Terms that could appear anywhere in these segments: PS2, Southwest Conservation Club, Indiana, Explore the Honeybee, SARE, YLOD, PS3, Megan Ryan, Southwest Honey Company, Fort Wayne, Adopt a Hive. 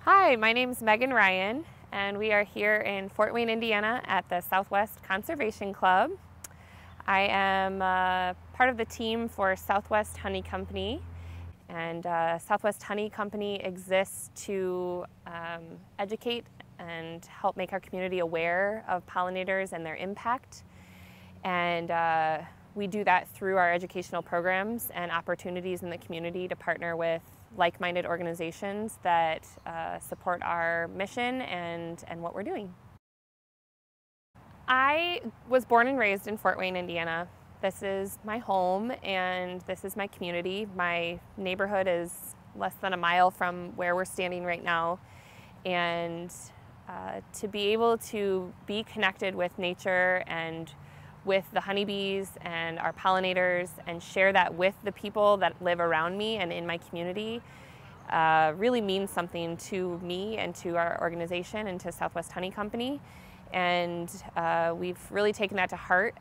Hi, my name is Megan Ryan, and we are here in Fort Wayne, Indiana at the Southwest Conservation Club. I am part of the team for Southwest Honey Company, and Southwest Honey Company exists to educate and help make our community aware of pollinators and their impact. And we do that through our educational programs and opportunities in the community to partner with like-minded organizations that support our mission and what we're doing. I was born and raised in Fort Wayne, Indiana. This is my home and this is my community. My neighborhood is less than a mile from where we're standing right now. And to be able to be connected with nature and with the honeybees and our pollinators and share that with the people that live around me and in my community really means something to me and to our organization and to Southwest Honey Company. And we've really taken that to heart.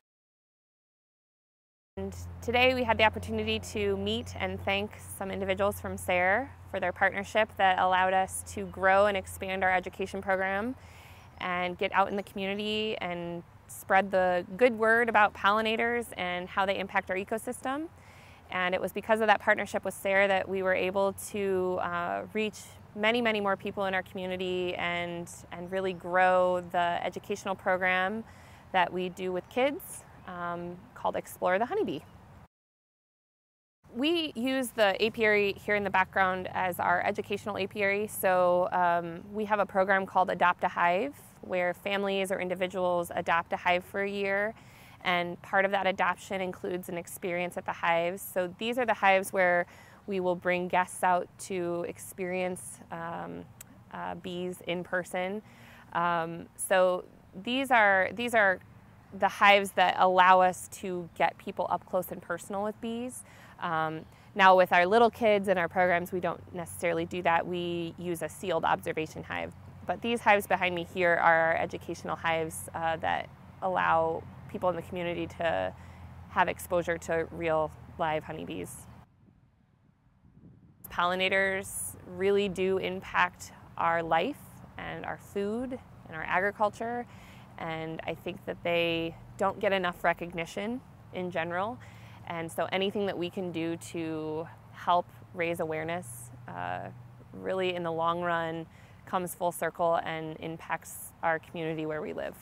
And today we had the opportunity to meet and thank some individuals from SARE for their partnership that allowed us to grow and expand our education program and get out in the community and spread the good word about pollinators and how they impact our ecosystem. And it was because of that partnership with SARE that we were able to reach many, many more people in our community and really grow the educational program that we do with kids called Explore the Honeybee. We use the apiary here in the background as our educational apiary, so we have a program called Adopt a Hive, where families or individuals adopt a hive for a year, and part of that adoption includes an experience at the hives. So these are the hives where we will bring guests out to experience bees in person. So these are the hives that allow us to get people up close and personal with bees. Now with our little kids and our programs, we don't necessarily do that. We use a sealed observation hive. But these hives behind me here are our educational hives that allow people in the community to have exposure to real live honeybees. Pollinators really do impact our life and our food and our agriculture, and I think that they don't get enough recognition in general. And so anything that we can do to help raise awareness really in the long run comes full circle and impacts our community where we live.